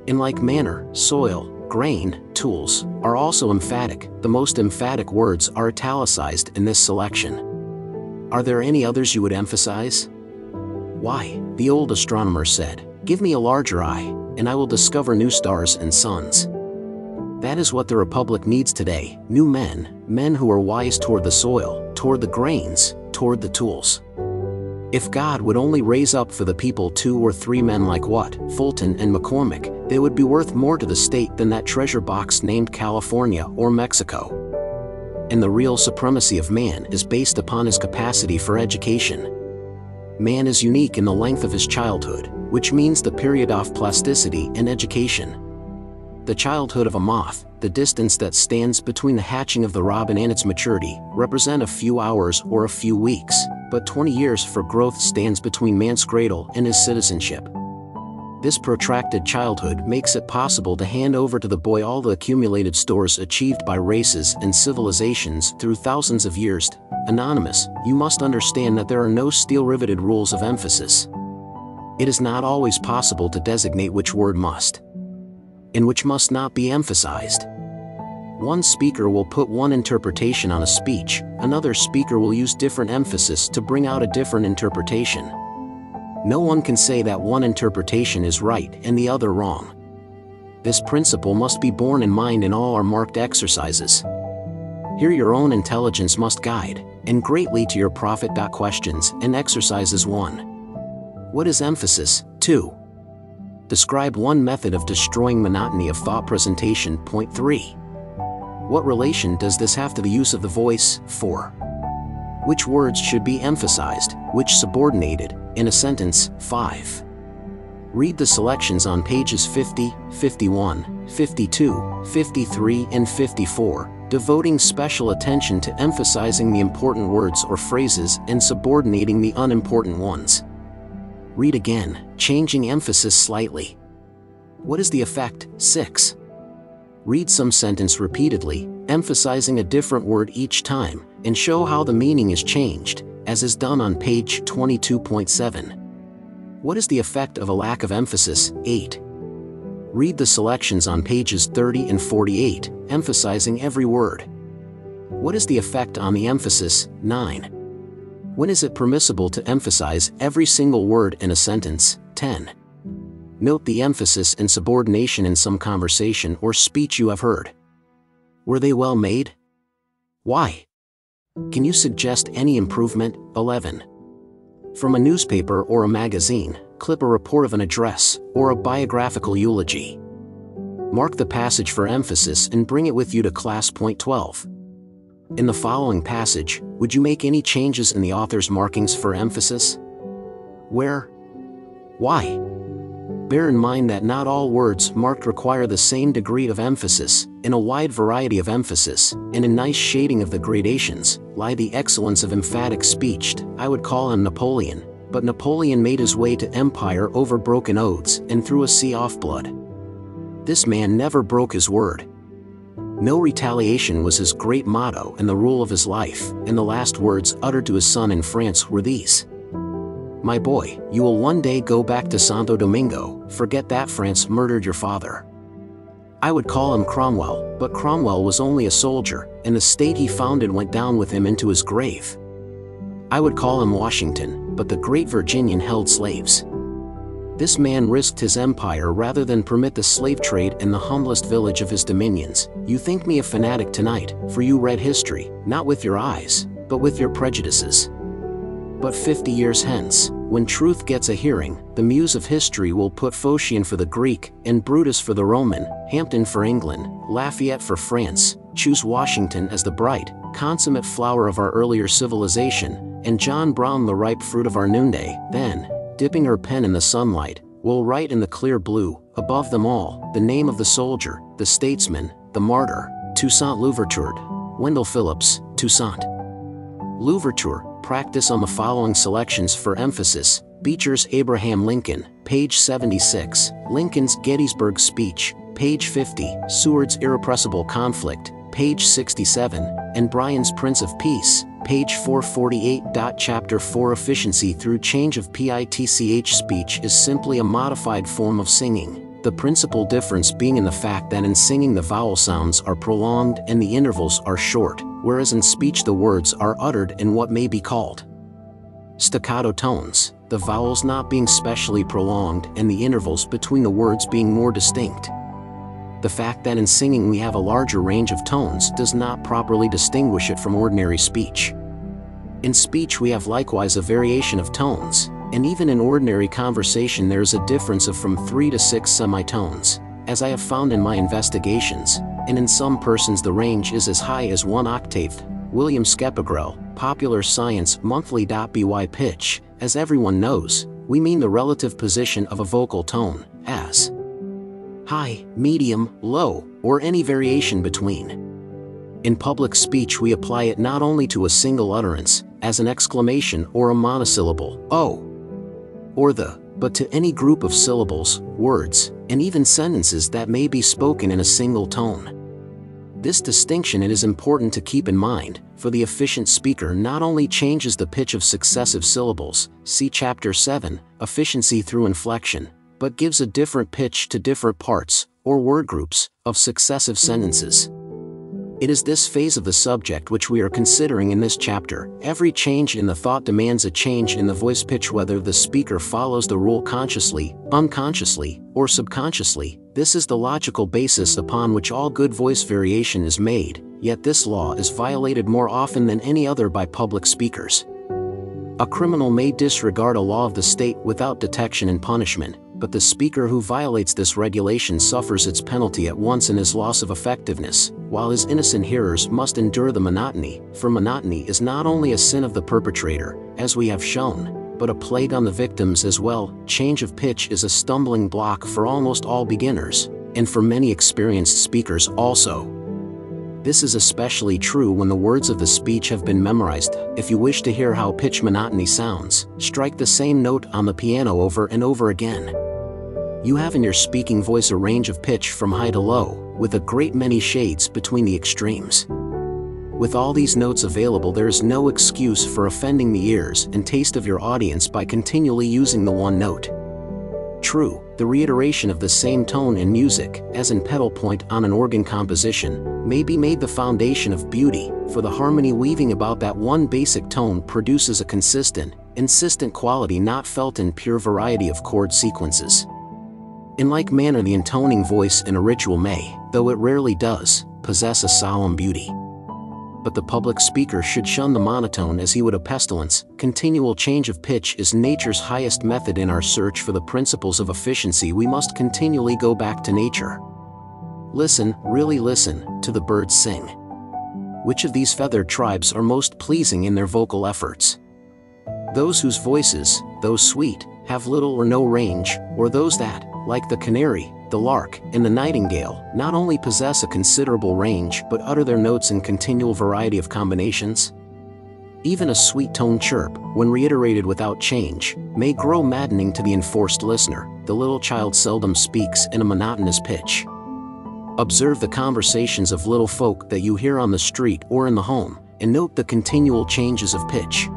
In like manner, soil, grain, tools, are also emphatic. The most emphatic words are italicized in this selection. Are there any others you would emphasize? Why, the old astronomer said, give me a larger eye, and I will discover new stars and suns. That is what the Republic needs today: new men, men who are wise toward the soil, toward the grains, toward the tools. If God would only raise up for the people 2 or 3 men like Fulton and McCormick, they would be worth more to the state than that treasure box named California or Mexico. And the real supremacy of man is based upon his capacity for education. Man is unique in the length of his childhood, which means the period of plasticity and education. The childhood of a moth, the distance that stands between the hatching of the robin and its maturity, represent a few hours or a few weeks, but 20 years for growth stands between man's cradle and his citizenship. This protracted childhood makes it possible to hand over to the boy all the accumulated stores achieved by races and civilizations through thousands of years. Anonymous, you must understand that there are no steel-riveted rules of emphasis. It is not always possible to designate which word must and which must not be emphasized. One speaker will put one interpretation on a speech, another speaker will use different emphasis to bring out a different interpretation. No one can say that one interpretation is right and the other wrong. This principle must be borne in mind in all our marked exercises. Here your own intelligence must guide, and greatly to your profit. Questions and exercises 1. What is emphasis? 2. Describe one method of destroying monotony of thought. Presentation. Point 3. What relation does this have to the use of the voice? 4. Which words should be emphasized, which subordinated, in a sentence? 5. Read the selections on pages 50, 51, 52, 53, and 54, devoting special attention to emphasizing the important words or phrases and subordinating the unimportant ones. Read again, changing emphasis slightly. What is the effect? 6. Read some sentence repeatedly, emphasizing a different word each time, and show how the meaning is changed, as is done on page 22.7. What is the effect of a lack of emphasis? 8. Read the selections on pages 30 and 48, emphasizing every word. What is the effect on the emphasis? 9. When is it permissible to emphasize every single word in a sentence? 10. Note the emphasis and subordination in some conversation or speech you have heard. Were they well made? Why? Can you suggest any improvement? 11. From a newspaper or a magazine, clip a report of an address or a biographical eulogy. Mark the passage for emphasis and bring it with you to class. Point 12. In the following passage, would you make any changes in the author's markings for emphasis? Where? Why? Bear in mind that not all words marked require the same degree of emphasis. In a wide variety of emphasis, and in nice shading of the gradations, lie the excellence of emphatic speech. I would call him Napoleon, but Napoleon made his way to empire over broken oaths and through a sea of blood. This man never broke his word. No retaliation was his great motto and the rule of his life, and the last words uttered to his son in France were these. My boy, you will one day go back to Santo Domingo, forget that France murdered your father. I would call him Cromwell, but Cromwell was only a soldier, and the state he founded went down with him into his grave. I would call him Washington, but the great Virginian held slaves. This man risked his empire rather than permit the slave trade in the humblest village of his dominions. You think me a fanatic tonight, for you read history, not with your eyes, but with your prejudices. But 50 years hence, when truth gets a hearing, the muse of history will put Phocion for the Greek, and Brutus for the Roman, Hampton for England, Lafayette for France, choose Washington as the bright, consummate flower of our earlier civilization, and John Brown the ripe fruit of our noonday. Then, dipping her pen in the sunlight, will write in the clear blue, above them all, the name of the soldier, the statesman, the martyr, Toussaint Louverture, Wendell Phillips, Toussaint Louverture. Practice on the following selections for emphasis. Beecher's Abraham Lincoln, page 76, Lincoln's Gettysburg Speech, page 50, Seward's Irrepressible Conflict, page 67, and Bryan's Prince of Peace, page 448. Chapter 4 Efficiency through Change of Pitch. Speech is simply a modified form of singing, the principal difference being in the fact that in singing the vowel sounds are prolonged and the intervals are short, whereas in speech the words are uttered in what may be called staccato tones, the vowels not being specially prolonged and the intervals between the words being more distinct. The fact that in singing we have a larger range of tones does not properly distinguish it from ordinary speech. In speech we have likewise a variation of tones, and even in ordinary conversation there is a difference of from 3 to 6 semitones, as I have found in my investigations, and in some persons the range is as high as 1 octave. William Skepegrell, Popular Science Monthly. By pitch, as everyone knows, we mean the relative position of a vocal tone, as high, medium, low, or any variation between. In public speech we apply it not only to a single utterance, as an exclamation or a monosyllable, oh, or the but to any group of syllables, words, and even sentences that may be spoken in a single tone. This distinction it is important to keep in mind, for the efficient speaker not only changes the pitch of successive syllables, see Chapter 7, Efficiency Through Inflection, but gives a different pitch to different parts, or word groups, of successive sentences. It is this phase of the subject which we are considering in this chapter. Every change in the thought demands a change in the voice pitch, whether the speaker follows the rule consciously, unconsciously, or subconsciously. This is the logical basis upon which all good voice variation is made, yet this law is violated more often than any other by public speakers. A criminal may disregard a law of the state without detection and punishment, but the speaker who violates this regulation suffers its penalty at once and his loss of effectiveness, while his innocent hearers must endure the monotony, for monotony is not only a sin of the perpetrator, as we have shown, but a plague on the victims as well. Change of pitch is a stumbling block for almost all beginners, and for many experienced speakers also. This is especially true when the words of the speech have been memorized. If you wish to hear how pitch monotony sounds, strike the same note on the piano over and over again. You have in your speaking voice a range of pitch from high to low, with a great many shades between the extremes. With all these notes available, there is no excuse for offending the ears and taste of your audience by continually using the one note. True, the reiteration of the same tone in music, as in pedal point on an organ composition, may be made the foundation of beauty, for the harmony weaving about that one basic tone produces a consistent, insistent quality not felt in pure variety of chord sequences. In like manner, the intoning voice in a ritual may, though it rarely does, possess a solemn beauty. But the public speaker should shun the monotone as he would a pestilence. Continual change of pitch is nature's highest method. In our search for the principles of efficiency, we must continually go back to nature. Listen, really listen, to the birds sing. Which of these feathered tribes are most pleasing in their vocal efforts? Those whose voices, though sweet, have little or no range, or those that, like the canary, the lark, and the nightingale, not only possess a considerable range but utter their notes in continual variety of combinations? Even a sweet tone chirp, when reiterated without change, may grow maddening to the enforced listener. The little child seldom speaks in a monotonous pitch. Observe the conversations of little folk that you hear on the street or in the home, and note the continual changes of pitch.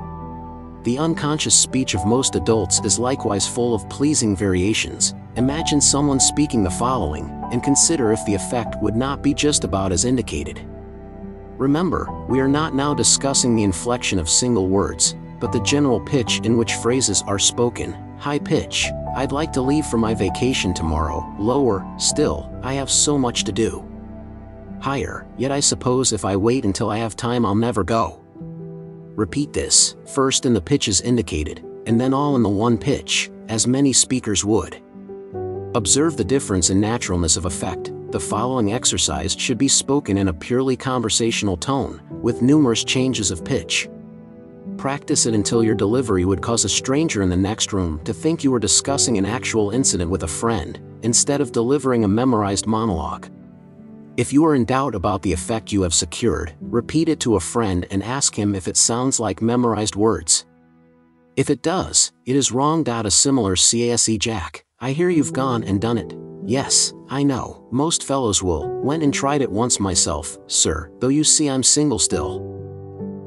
The unconscious speech of most adults is likewise full of pleasing variations. Imagine someone speaking the following, and consider if the effect would not be just about as indicated. Remember, we are not now discussing the inflection of single words, but the general pitch in which phrases are spoken. High pitch, I'd like to leave for my vacation tomorrow. Lower, still, I have so much to do. Higher, yet I suppose if I wait until I have time I'll never go. Repeat this, first in the pitches indicated, and then all in the one pitch, as many speakers would. Observe the difference in naturalness of effect. The following exercise should be spoken in a purely conversational tone, with numerous changes of pitch. Practice it until your delivery would cause a stranger in the next room to think you were discussing an actual incident with a friend, instead of delivering a memorized monologue. If you are in doubt about the effect you have secured, repeat it to a friend and ask him if it sounds like memorized words. If it does, it is wrong. A similar CASE Jack, I hear you've gone and done it. Yes, I know, most fellows will. Went and tried it once myself, sir, though you see I'm single still.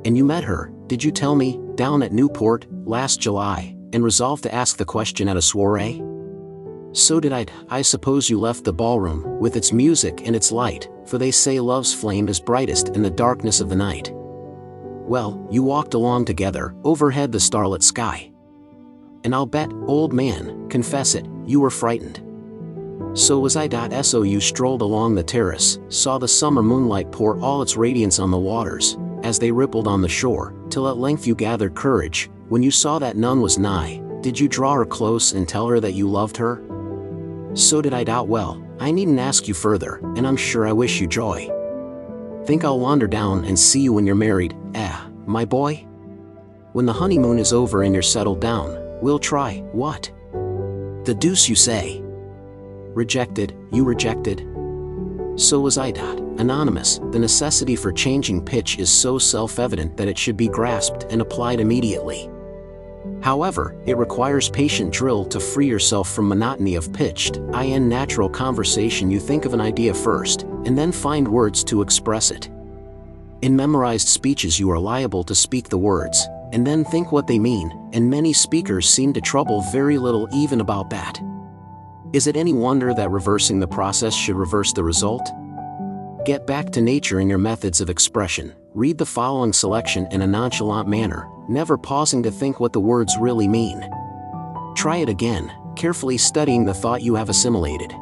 And you met her, did you tell me, down at Newport, last July, and resolved to ask the question at a soiree? So did I suppose you left the ballroom, with its music and its light, for they say love's flame is brightest in the darkness of the night. Well, you walked along together, overhead the starlit sky. And I'll bet, old man, confess it, you were frightened. So was I. So you strolled along the terrace, saw the summer moonlight pour all its radiance on the waters, as they rippled on the shore, till at length you gathered courage, when you saw that none was nigh. Did you draw her close and tell her that you loved her? So did I. Well, I needn't ask you further, and I'm sure I wish you joy. Think I'll wander down and see you when you're married, my boy? When the honeymoon is over and you're settled down, we'll try. What? The deuce you say? Rejected, you rejected? So was I. Anonymous, the necessity for changing pitch is so self-evident that it should be grasped and applied immediately. However, it requires patient drill to free yourself from monotony of pitched, natural conversation. You think of an idea first, and then find words to express it. In memorized speeches you are liable to speak the words, and then think what they mean, and many speakers seem to trouble very little even about that. Is it any wonder that reversing the process should reverse the result? Get back to nature in your methods of expression. Read the following selection in a nonchalant manner, never pausing to think what the words really mean. Try it again, carefully studying the thought you have assimilated.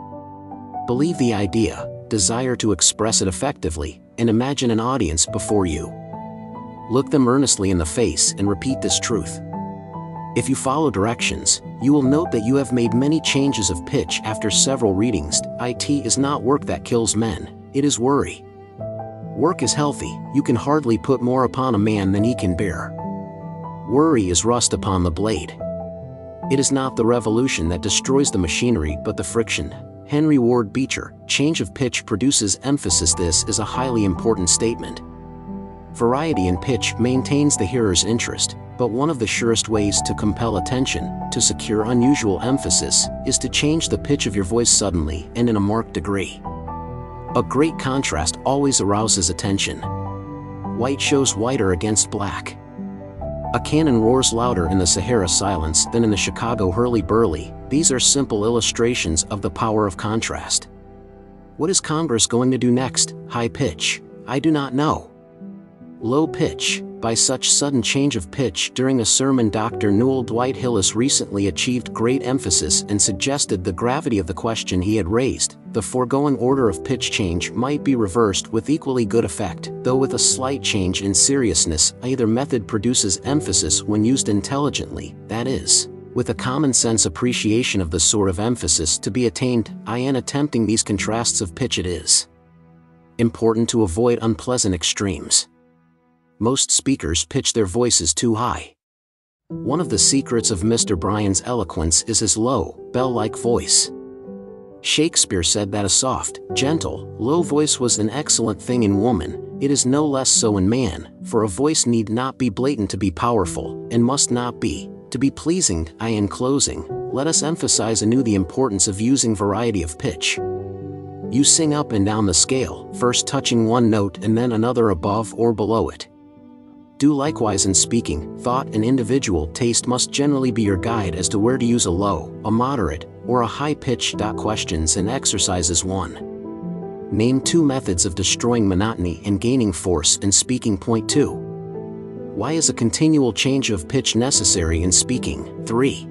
Believe the idea, desire to express it effectively, and imagine an audience before you. Look them earnestly in the face and repeat this truth. If you follow directions, you will note that you have made many changes of pitch after several readings. It is not work that kills men, it is worry. Work is healthy, you can hardly put more upon a man than he can bear. Worry is rust upon the blade. It is not the revolution that destroys the machinery but the friction. Henry Ward Beecher, change of pitch produces emphasis. This is a highly important statement. Variety in pitch maintains the hearer's interest, but one of the surest ways to compel attention, to secure unusual emphasis, is to change the pitch of your voice suddenly and in a marked degree. A great contrast always arouses attention. White shows whiter against black. A cannon roars louder in the Sahara silence than in the Chicago hurly-burly. These are simple illustrations of the power of contrast. What is Congress going to do next? High pitch. I do not know. Low pitch. By such sudden change of pitch during a sermon, Dr. Newell Dwight Hillis recently achieved great emphasis and suggested the gravity of the question he had raised. The foregoing order of pitch change might be reversed with equally good effect, though with a slight change in seriousness. Either method produces emphasis when used intelligently, that is, with a common-sense appreciation of the sort of emphasis to be attained. In attempting these contrasts of pitch, it is important to avoid unpleasant extremes. Most speakers pitch their voices too high. One of the secrets of Mr. Bryan's eloquence is his low, bell-like voice. Shakespeare said that a soft, gentle, low voice was an excellent thing in woman. It is no less so in man, for a voice need not be blatant to be powerful, and must not be, to be pleasing. In closing, let us emphasize anew the importance of using variety of pitch. You sing up and down the scale, first touching one note and then another above or below it. Do likewise in speaking. Thought and individual taste must generally be your guide as to where to use a low, a moderate, or a high pitch. Questions and exercises 1. Name 2 methods of destroying monotony and gaining force in speaking. Point 2. Why is a continual change of pitch necessary in speaking? 3.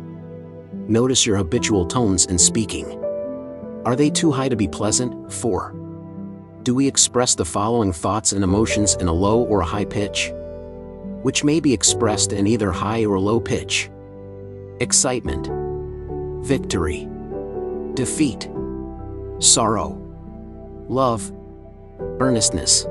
Notice your habitual tones in speaking. Are they too high to be pleasant? 4. Do we express the following thoughts and emotions in a low or a high pitch, which may be expressed in either high or low pitch? Excitement, victory, defeat, sorrow, love, earnestness,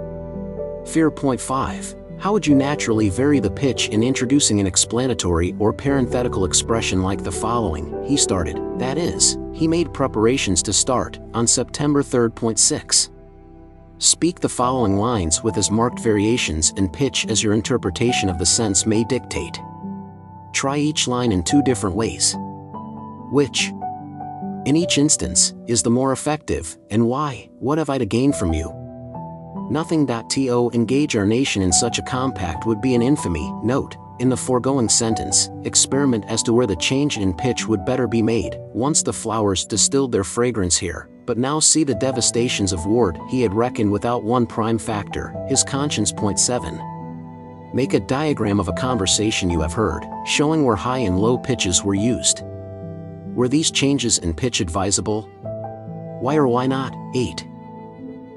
fear. 5. How would you naturally vary the pitch in introducing an explanatory or parenthetical expression like the following? He started, that is, he made preparations to start, on September 3rd. 6. Speak the following lines with as marked variations in pitch as your interpretation of the sense may dictate. Try each line in 2 different ways. Which, in each instance, is the more effective, and why? What have I to gain from you? Nothing. To engage our nation in such a compact would be an infamy. Note, in the foregoing sentence, experiment as to where the change in pitch would better be made. Once the flowers distilled their fragrance here, but now see the devastations of Ward. He had reckoned without one prime factor, his conscience. 7. Make a diagram of a conversation you have heard, showing where high and low pitches were used. Were these changes in pitch advisable? Why or why not? 8.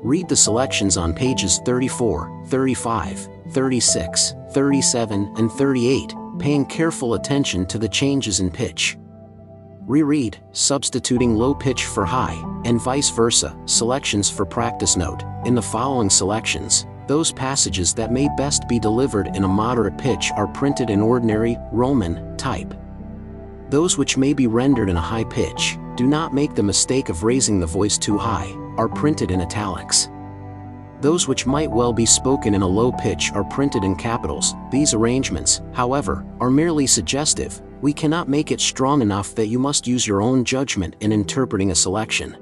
Read the selections on pages 34, 35, 36, 37, and 38, paying careful attention to the changes in pitch. Reread, substituting low pitch for high, and vice versa. Selections for practice. Note, in the following selections, those passages that may best be delivered in a moderate pitch are printed in ordinary, Roman, type. Those which may be rendered in a high pitch, do not make the mistake of raising the voice too high, are printed in italics. Those which might well be spoken in a low pitch are printed in capitals. These arrangements, however, are merely suggestive, we cannot make it strong enough that you must use your own judgment in interpreting a selection.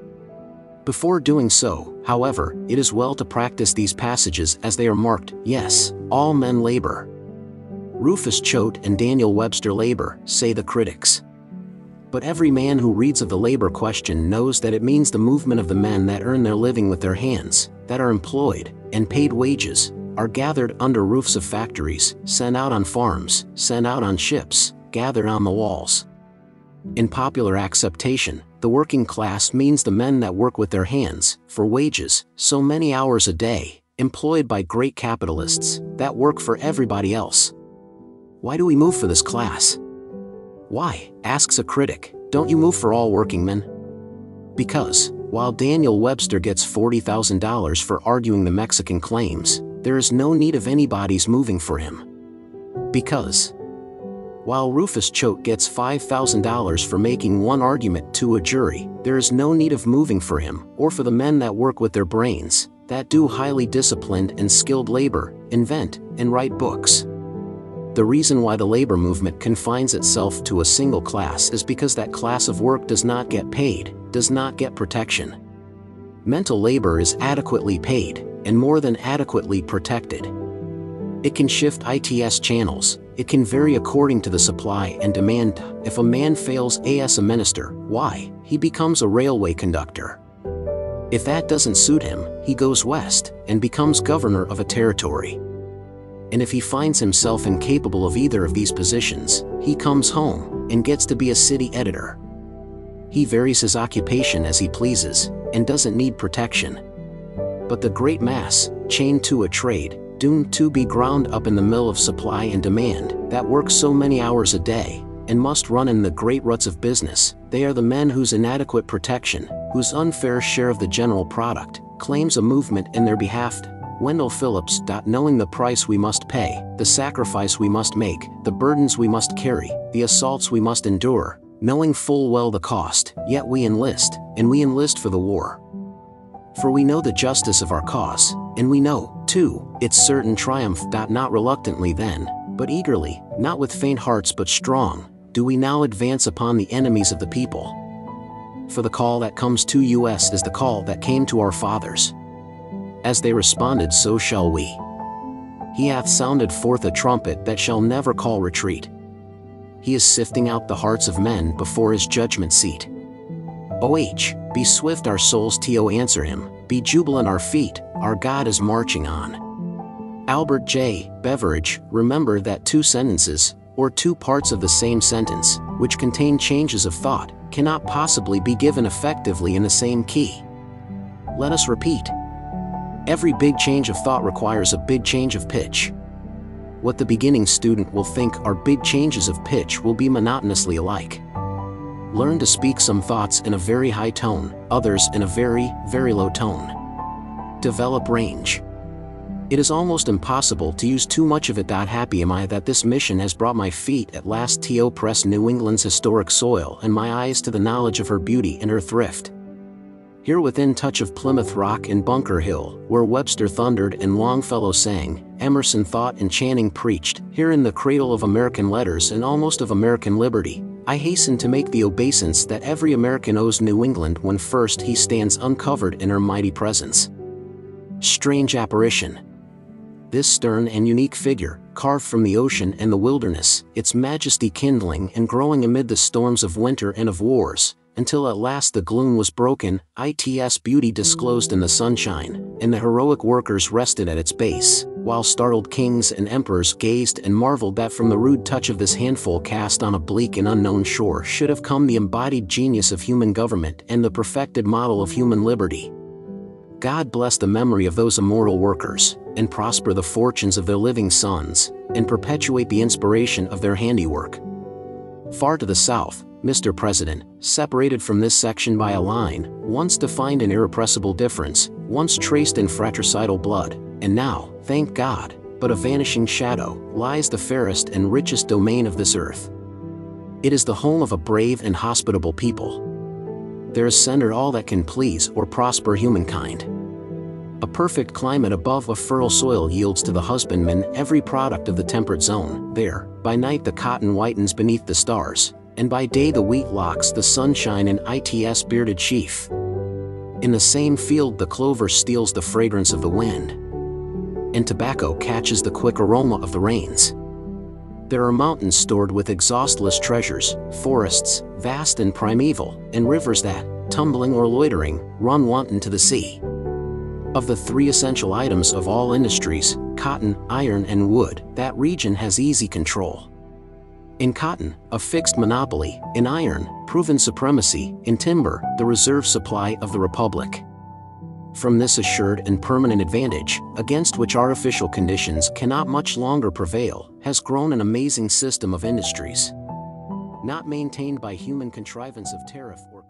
Before doing so, however, it is well to practice these passages as they are marked, yes, all men labor. Rufus Choate and Daniel Webster labor, say the critics. But every man who reads of the labor question knows that it means the movement of the men that earn their living with their hands, that are employed, and paid wages, are gathered under roofs of factories, sent out on farms, sent out on ships, gathered on the walls. In popular acceptation, the working class means the men that work with their hands, for wages, so many hours a day, employed by great capitalists, that work for everybody else. Why do we move for this class? Why, asks a critic, don't you move for all working men? Because, while Daniel Webster gets $40,000 for arguing the Mexican claims, there is no need of anybody's moving for him. Because, while Rufus Choate gets $5,000 for making one argument to a jury, there is no need of moving for him, or for the men that work with their brains, that do highly disciplined and skilled labor, invent, and write books. The reason why the labor movement confines itself to a single class is because that class of work does not get paid, does not get protection. Mental labor is adequately paid, and more than adequately protected. It can shift ITS channels, it can vary according to the supply and demand. If a man fails as a minister, why, he becomes a railway conductor. If that doesn't suit him, he goes west, and becomes governor of a territory. And if he finds himself incapable of either of these positions, he comes home, and gets to be a city editor. He varies his occupation as he pleases, and doesn't need protection. But the great mass, chained to a trade, doomed to be ground up in the mill of supply and demand, that works so many hours a day, and must run in the great ruts of business, they are the men whose inadequate protection, whose unfair share of the general product, claims a movement in their behalf. Wendell Phillips. Knowing the price we must pay, the sacrifice we must make, the burdens we must carry, the assaults we must endure, knowing full well the cost, yet we enlist, and we enlist for the war. For we know the justice of our cause, and we know, too, its certain triumph. Not reluctantly then, but eagerly, not with faint hearts but strong, do we now advance upon the enemies of the people. For the call that comes to us is the call that came to our fathers. As they responded, so shall we. He hath sounded forth a trumpet that shall never call retreat. He is sifting out the hearts of men before his judgment seat. Be swift our souls to answer him, be jubilant our feet, our God is marching on. Albert J. Beveridge. Remember that two sentences, or two parts of the same sentence, which contain changes of thought, cannot possibly be given effectively in the same key. Let us repeat. Every big change of thought requires a big change of pitch. What the beginning student will think are big changes of pitch will be monotonously alike. Learn to speak some thoughts in a very high tone, others in a very, very low tone. Develop range. It is almost impossible to use too much of it. Happy am I that this mission has brought my feet at last to press New England's historic soil and my eyes to the knowledge of her beauty and her thrift. Here within touch of Plymouth Rock and Bunker Hill, where Webster thundered and Longfellow sang, Emerson thought and Channing preached, here in the cradle of American letters and almost of American liberty, I hasten to make the obeisance that every American owes New England when first he stands uncovered in her mighty presence. Strange apparition. This stern and unique figure, carved from the ocean and the wilderness, its majesty kindling and growing amid the storms of winter and of wars, until at last the gloom was broken, its beauty disclosed in the sunshine, and the heroic workers rested at its base, while startled kings and emperors gazed and marveled that from the rude touch of this handful cast on a bleak and unknown shore should have come the embodied genius of human government and the perfected model of human liberty. God bless the memory of those immortal workers, and prosper the fortunes of their living sons, and perpetuate the inspiration of their handiwork. Far to the south, Mr. President, separated from this section by a line, once defined in irrepressible difference, once traced in fratricidal blood, and now, thank God, but a vanishing shadow, lies the fairest and richest domain of this earth. It is the home of a brave and hospitable people. There is centered all that can please or prosper humankind. A perfect climate above a fertile soil yields to the husbandman every product of the temperate zone. There, by night the cotton whitens beneath the stars, and by day the wheat locks the sunshine in its bearded sheaf. In the same field the clover steals the fragrance of the wind, and tobacco catches the quick aroma of the rains. There are mountains stored with exhaustless treasures, forests, vast and primeval, and rivers that, tumbling or loitering, run wanton to the sea. Of the three essential items of all industries, cotton, iron and wood, that region has easy control. In cotton, a fixed monopoly; in iron, proven supremacy; in timber, the reserve supply of the Republic. From this assured and permanent advantage, against which artificial conditions cannot much longer prevail, has grown an amazing system of industries, not maintained by human contrivance of tariff or